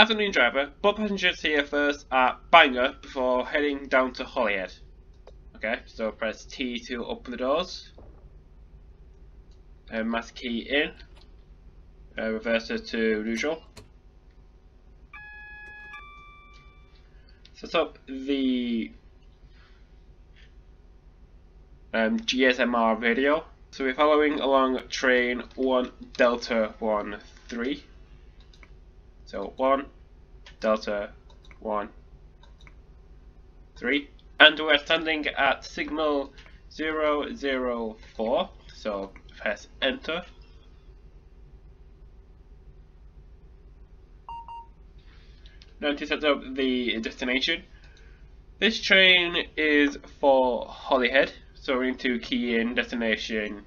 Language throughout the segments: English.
As a new driver, board passengers here first at Bangor before heading down to Holyhead. Okay, so press T to open the doors. Master key in. Reverser to neutral. Set up the GSMR radio. So we're following along train 1 Delta 1 3. So 1 Delta 1 3. And we're standing at signal 004. So press enter. Now to set up the destination. This train is for Holyhead, so we need to key in destination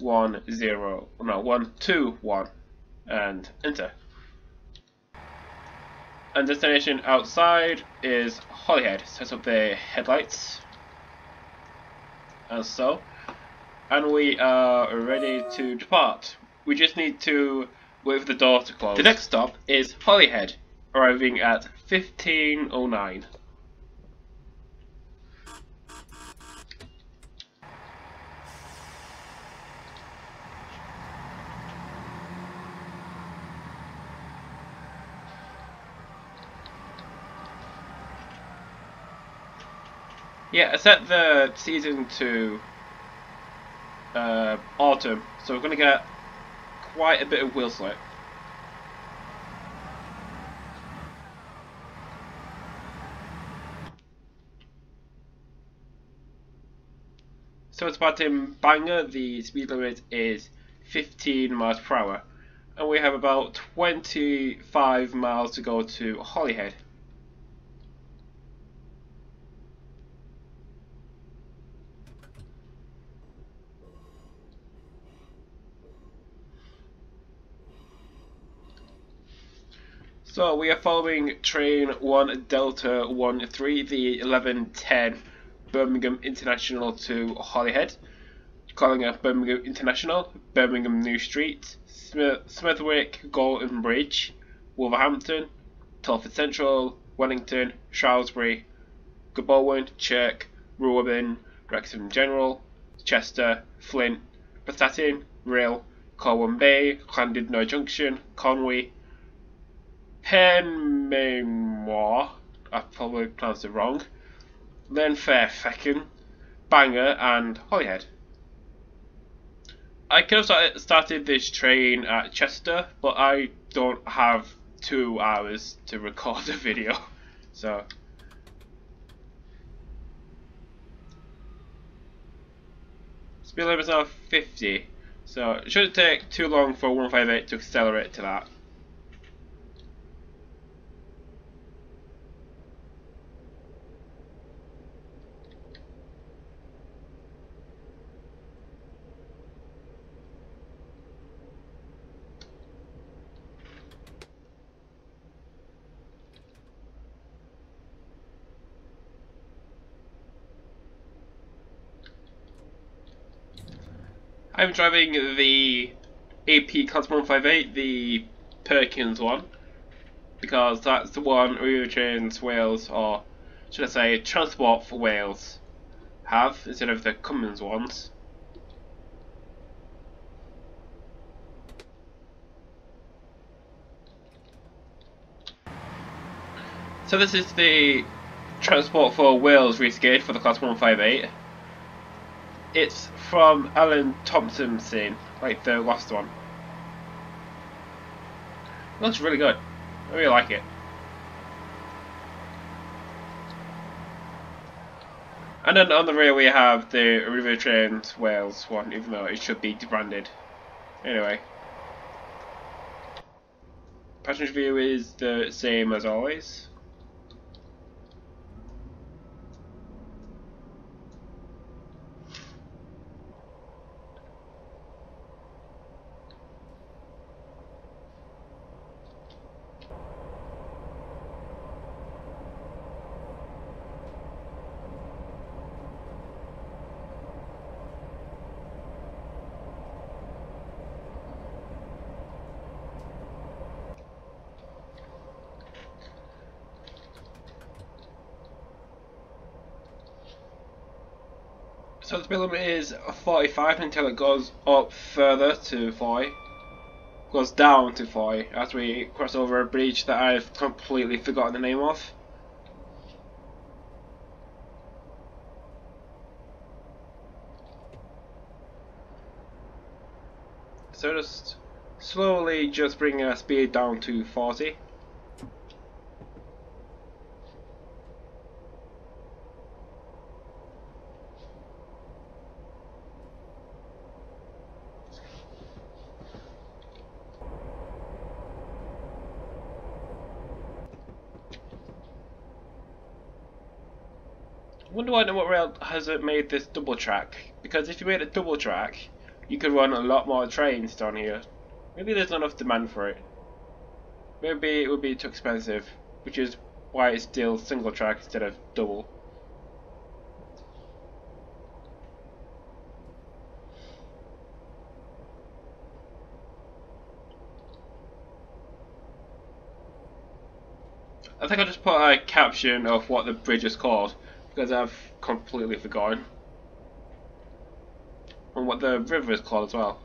121 and enter. And destination outside is Holyhead. Set up the headlights, and so, and we are ready to depart. We just need to wait for the door to close. The next stop is Holyhead, arriving at 1509. Yeah, I set the season to autumn, so we're going to get quite a bit of wheel slip. So it's about in Bangor, the speed limit is 15 miles per hour, and we have about 25 miles to go to Holyhead. So we are following train 1 Delta 13, the 1110. Birmingham International to Holyhead, calling at Birmingham International, Birmingham New Street, Smithwick, Golden Bridge, Wolverhampton, Telford Central, Wellington, Shrewsbury, Gobowen, Chirk, Ruabon, Wrexham General, Chester, Flint, Prestatyn, Rill, Colwyn Bay, Llandudno Junction, Conwy, Penmynmore, I probably pronounced it wrong, then Fairfeckin, Bangor and Holyhead. I could have started this train at Chester, but I don't have 2 hours to record the video, so. Speed limit is now 50, so it shouldn't take too long for 158 to accelerate to that. I'm driving the AP Class 158, the Perkins one, because that's the one Virgin Wales, or should I say Transport for Wales, have instead of the Cummins ones. So this is the Transport for Wales reskin for the Class 158. It's from Alan Thompson's scene, like the last one. It looks really good. I really like it. And then on the rear we have the Virgin Wales one, even though it should be debranded. Anyway. Passenger view is the same as always. So the speed limit is 45 until it goes up further to 40. Goes down to 40 as we cross over a bridge that I've completely forgotten the name of. So just slowly just bringing our speed down to 40. Wonder why what rail hasn't made this double track, because if you made a double track you could run a lot more trains down here. Maybe there's not enough demand for it. Maybe it would be too expensive, which is why it's still single track instead of double. I think I'll just put a caption of what the bridge is called, because I've completely forgotten. And what the river is called as well.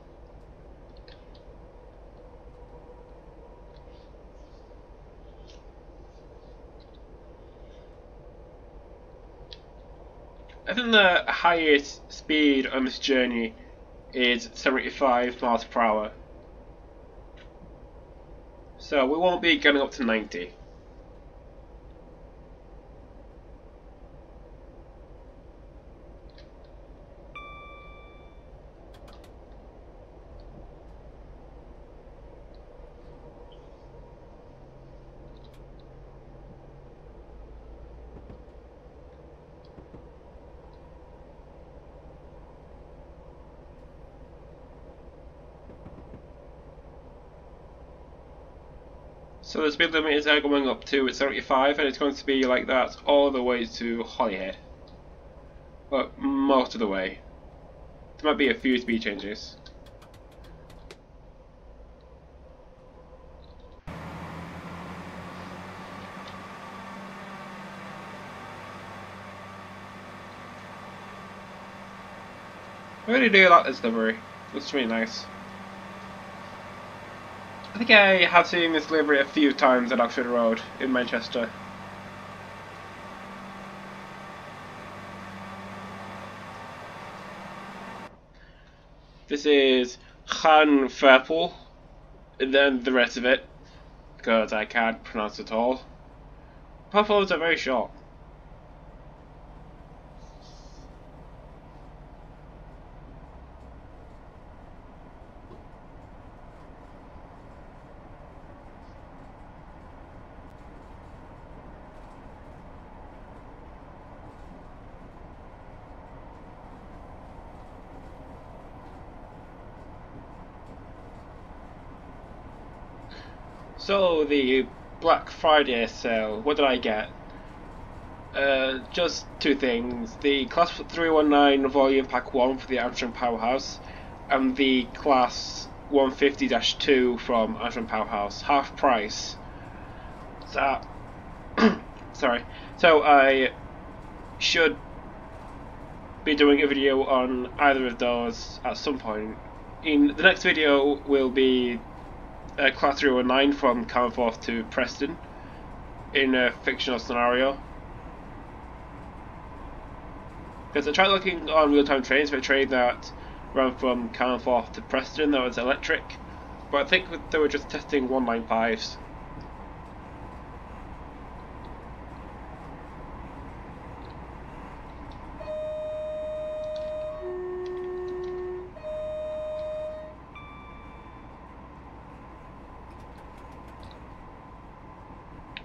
I think the highest speed on this journey is 75 miles per hour. So we won't be getting up to 90. So the speed limit is going up to 75 and it's going to be like that all the way to Holyhead. But most of the way. There might be a few speed changes. I really do like this livery. It's really nice. I think I have seen this livery a few times at Oxford Road in Manchester. This is Carnforth, and then the rest of it, because I can't pronounce it all. Purples are very short. So the Black Friday sale, what did I get? Just two things, the Class 319 Volume Pack 1 for the Armstrong Powerhouse and the Class 150-2 from Armstrong Powerhouse, half price. So, sorry, so I should be doing a video on either of those at some point. In the next video will be Class 319 from Carnforth to Preston in a fictional scenario. Because I tried looking on real-time trains for a train that ran from Carnforth to Preston that was electric, but I think they were just testing 195s.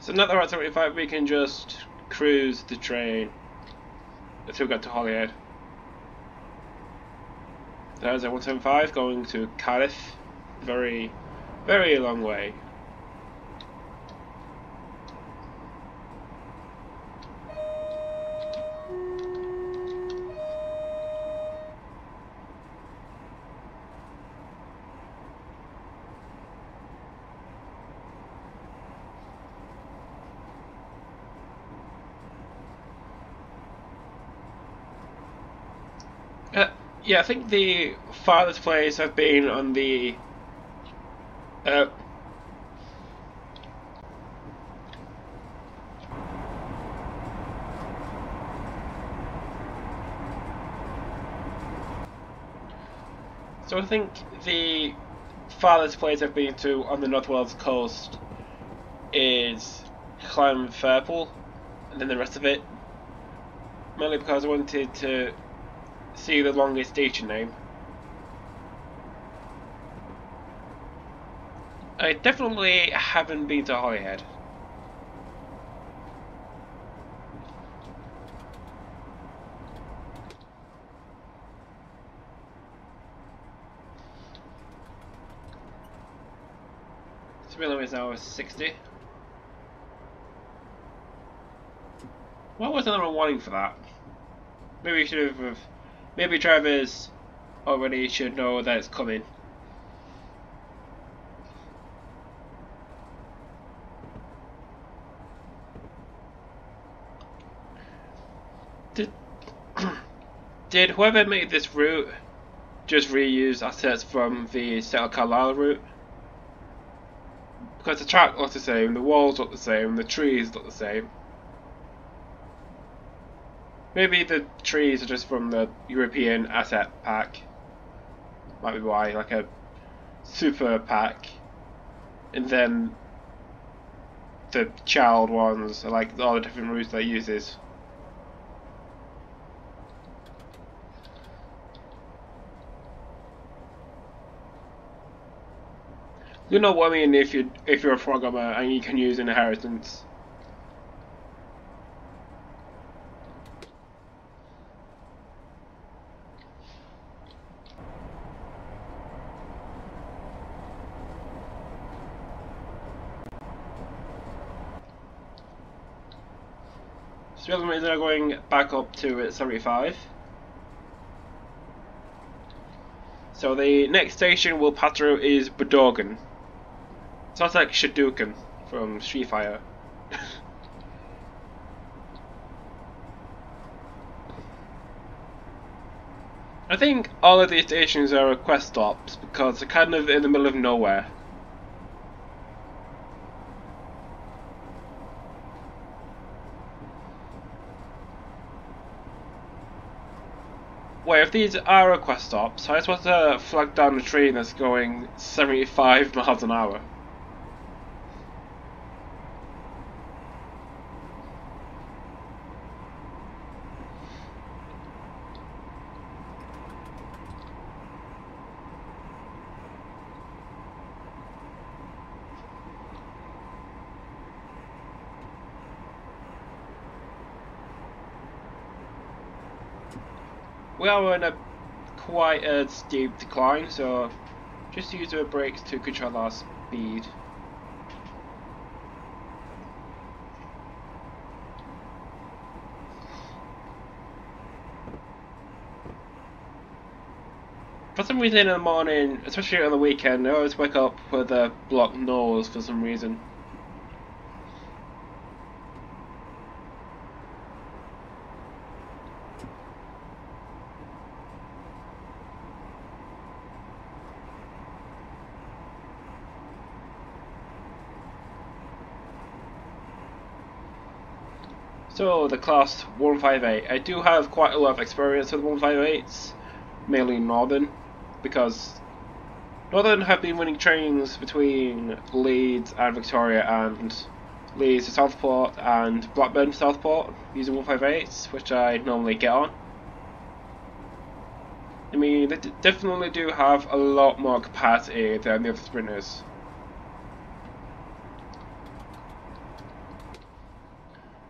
So now that we're at 75, we can just cruise the train until we get to Holyhead. There's a 175 going to Cardiff. Very, very long way. yeah, I think the farthest plays have been on the so I think the farthest place I've been to on the North Wales coast is Clanfairpole, and then the rest of it, mainly because I wanted to see the longest station name. I definitely haven't been to Holyhead. Speedway is now 60. What was another warning for that? Maybe you should have. Maybe drivers already should know that it's coming. Did whoever made this route just reuse assets from the Settle Carlisle route? Because the track looks the same, the walls look the same, the trees look the same. Maybe the trees are just from the European asset pack. Might be why, like a super pack. And then the child ones are like all the different routes that it uses. You know what I mean if you're a programmer and you can use inheritance. The other reason I'm going back up to 75. So the next station we'll pass through is Bodorgan. Sounds like Shadookan from Street Fighter. I think all of these stations are request stops because they're kind of in the middle of nowhere. Wait, if these are request stops, how am I supposed to flag down a train that's going 75 miles an hour? We are in a quite a steep decline, so just use our brakes to control our speed. For some reason in the morning, especially on the weekend, I always wake up with a blocked nose for some reason. So the class 158, I do have quite a lot of experience with 158s, mainly Northern, because Northern have been winning trains between Leeds and Victoria and Leeds to Southport and Blackburn to Southport using 158s, which I normally get on. I mean, they definitely do have a lot more capacity than the other sprinters.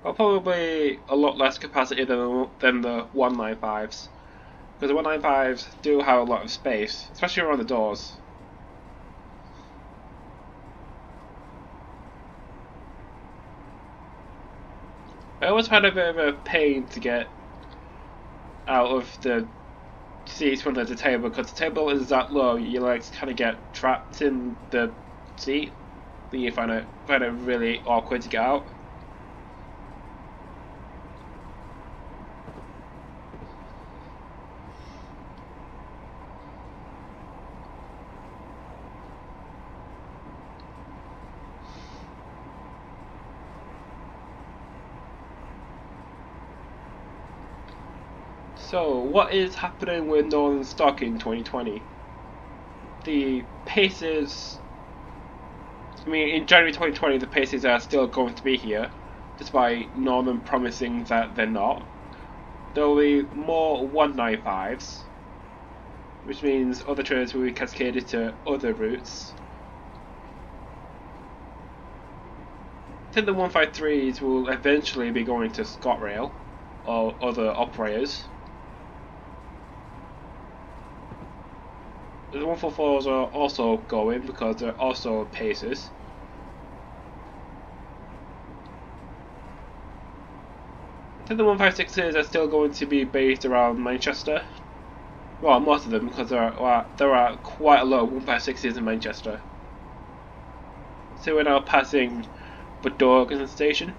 Well, probably a lot less capacity than the 195s, because the 195s do have a lot of space, especially around the doors. I always had a bit of a pain to get out of the seats under the table, because the table is that low, you like kind of get trapped in the seat, and you find it really awkward to get out. So, what is happening with Northern stock in 2020? The paces... I mean, in January 2020 the paces are still going to be here, despite Northern promising that they're not. There will be more 195s, which means other trains will be cascaded to other routes. I think the 153s will eventually be going to ScotRail or other operators. The 144s are also going because they're also paces. I think the 156s are still going to be based around Manchester. Well, most of them, because there are quite a lot of 156s in Manchester. So we're now passing Bodorgan station.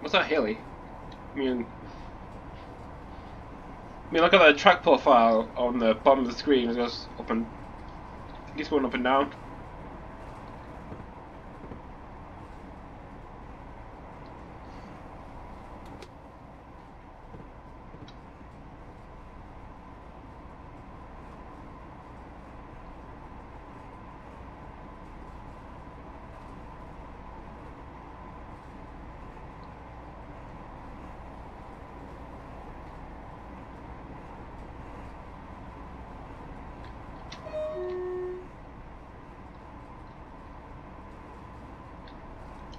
What's that hilly? I mean, look at the track profile on the bottom of the screen. It goes up and, I think it's going up and down.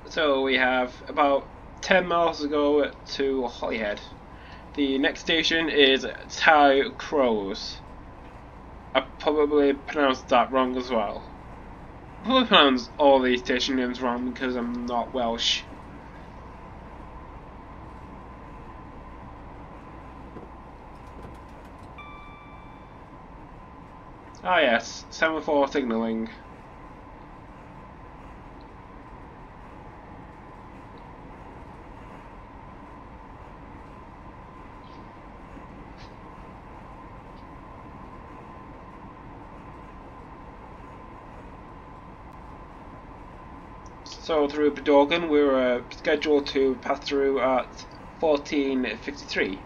So we have about 10 miles to go to Holyhead. The next station is Ty Croes. I probably pronounced that wrong as well. I probably pronounced all these station names wrong because I'm not Welsh. Ah yes, semaphore signalling. So through Bodorgan we were scheduled to pass through at 14:53.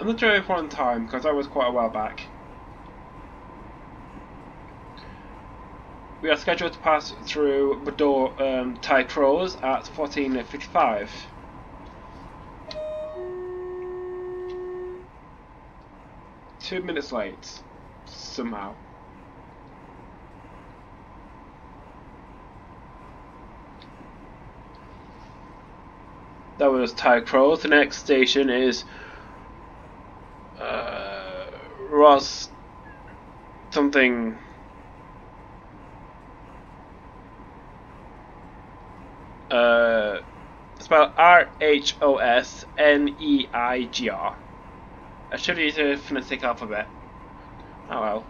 I'm not sure if we're on time because that was quite a while back. We are scheduled to pass through Ty Croes at 14:55. Two minutes late, somehow. That was Ty Croes. The next station is Ross something. It's about RHOSNEIGR. I should use a phonetic alphabet. Oh well.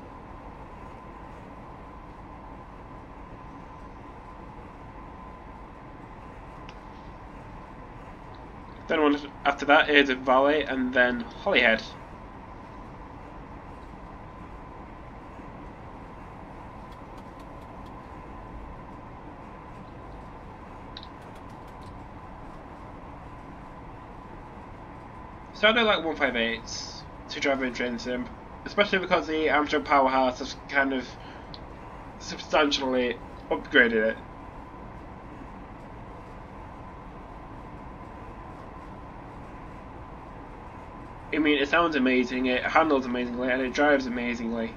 Then one after that is Valley and then Holyhead. So I do like 158s to drive in train sim, especially because the Armstrong Powerhouse has kind of substantially upgraded it. I mean, it sounds amazing, it handles amazingly, and it drives amazingly.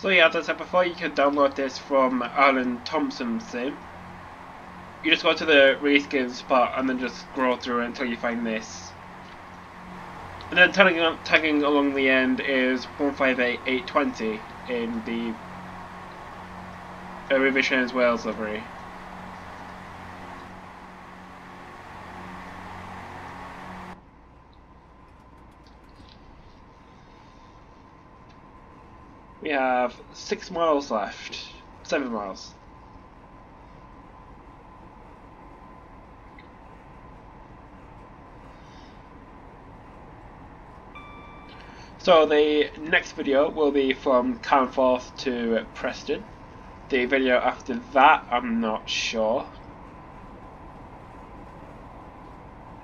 So yeah, as I said before, you can download this from Alan Thompson's sim. You just go to the reskins part and then just scroll through until you find this. And then tagging along the end is 158820 in the Revisions Wales livery. We have 6 miles left, 7 miles. So the next video will be from Carnforth to Preston. The video after that, I'm not sure.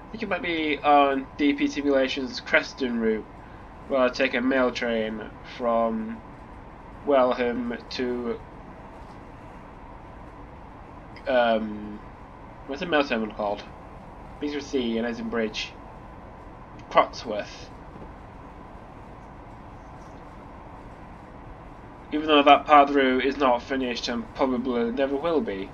I think it might be on DP Simulation's Creston route, where I take a mail train from Wellham to what's the mail terminal called? BCC and Edinburgh Bridge, Croxworth. Even though that part of the route is not finished and probably never will be.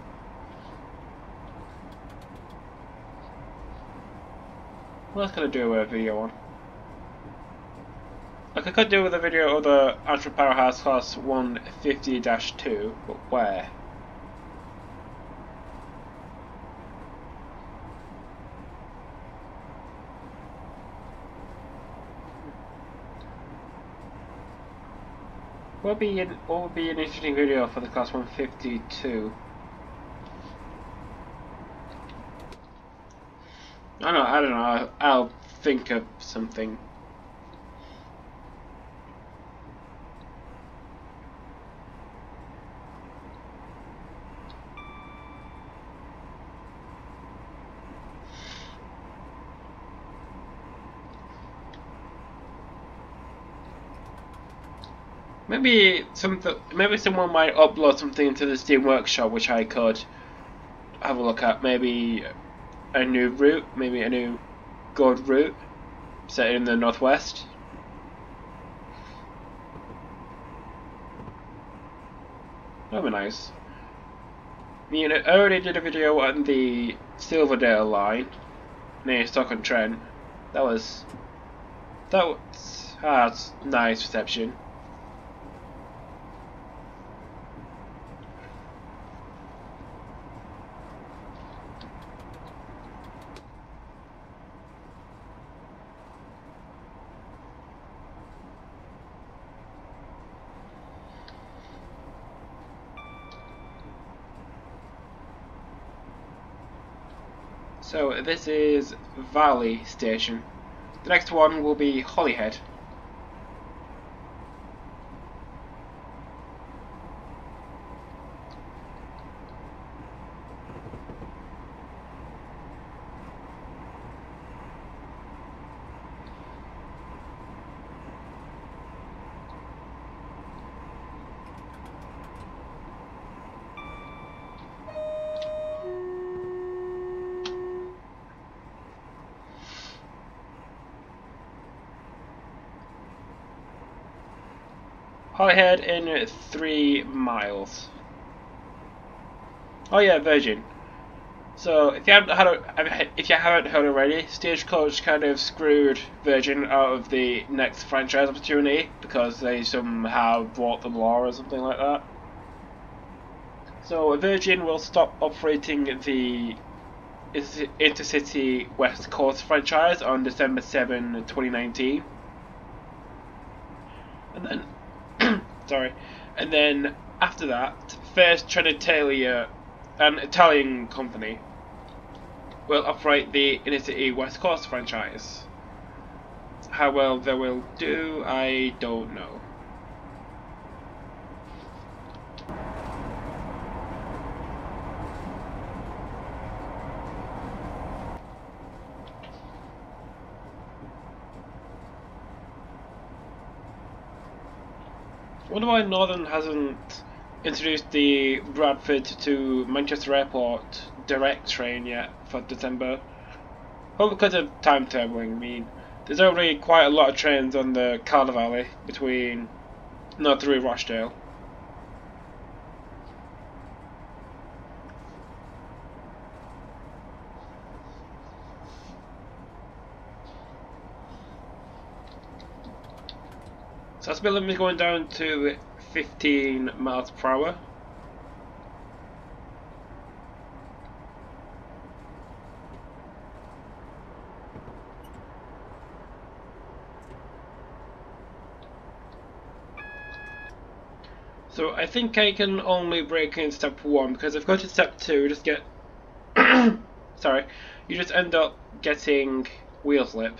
What else can I do with a video on? Like I could do with a video of the Armstrong Powerhouse Class 150-2, but where? What would be an interesting video for the Class 152? I don't know, I'll think of something. Maybe someone might upload something into the Steam Workshop which I could have a look at. Maybe a new route, maybe a new gold route set in the northwest. That'd be nice. You know, I already did a video on the Silverdale line near Stoke-on-Trent. That's nice reception. So this is Valley Station. The next one will be Holyhead. Holyhead in 3 miles. Oh yeah, Virgin. So if you haven't heard already, Stagecoach kind of screwed Virgin out of the next franchise opportunity because they somehow brought the law or something like that. So Virgin will stop operating the Intercity West Coast franchise on December 7, 2019, and then. Sorry, and then after that, First Trenitalia, an Italian company, will operate the Intercity West Coast franchise. How well they will do, I don't know. I wonder why Northern hasn't introduced the Bradford to Manchester Airport direct train yet for December. Probably because of timetabling. I mean, there's already quite a lot of trains on the Calder Valley between North through Rochdale So that speed limit is going down to 15 miles per hour. So I think I can only break in step 1, because if I go to step 2, just get sorry, you just end up getting wheel slip.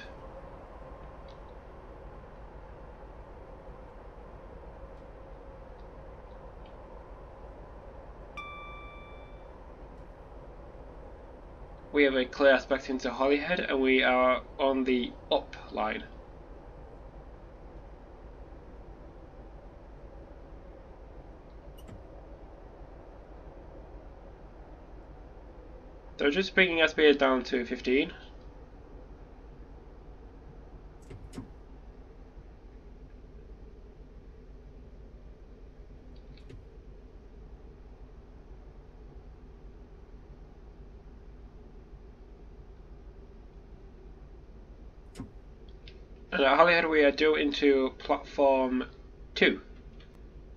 We have a clear aspect into Holyhead, and we are on the up line. So just bringing our speed down to 15. And at Holyhead we are due into platform 2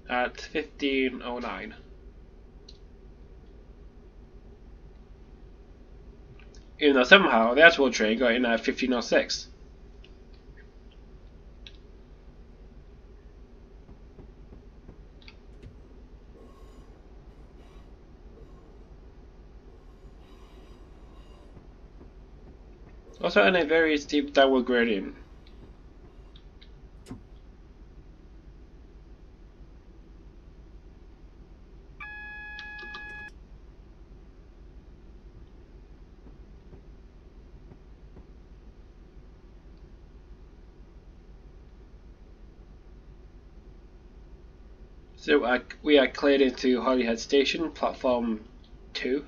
at 15:09. Even though somehow the actual train got in at 15:06. Also on a very steep downward gradient. So we are cleared into Holyhead Station, platform 2.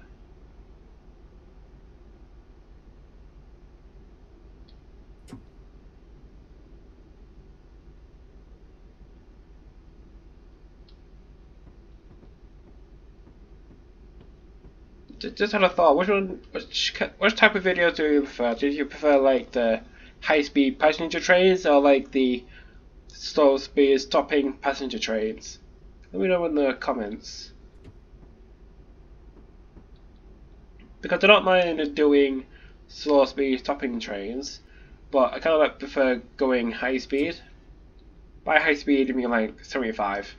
Just had a thought. Which type of videos do you prefer? Do you prefer like the high-speed passenger trains or like the slow-speed stopping passenger trains? Let me know in the comments, because I don't mind doing slow speed stopping trains, but I kind of like prefer going high speed. By high speed I mean like 75.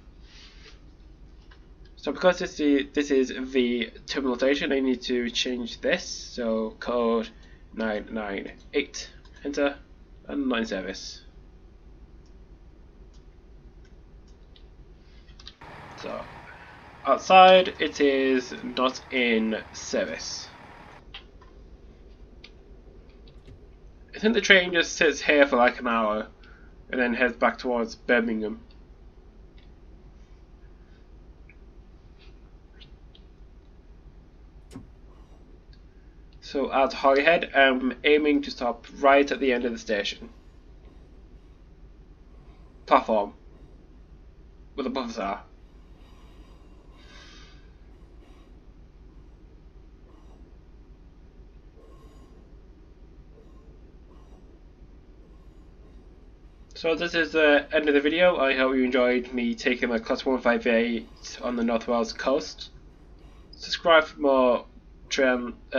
So because this is the terminal station, I need to change this. So code 998, enter, and line service. So outside it is not in service. I think the train just sits here for like an hour and then heads back towards Birmingham. So at Holyhead I'm aiming to stop right at the end of the station. Platform. Where the buffers are. So this is the end of the video. I hope you enjoyed me taking my Class 158 on the North Wales coast. Subscribe for more train sim.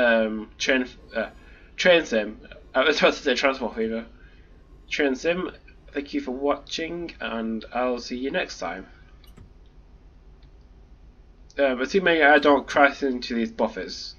I was about to say transport fever. Train sim. Thank you for watching, and I'll see you next time. Assuming I don't crash into these buffers.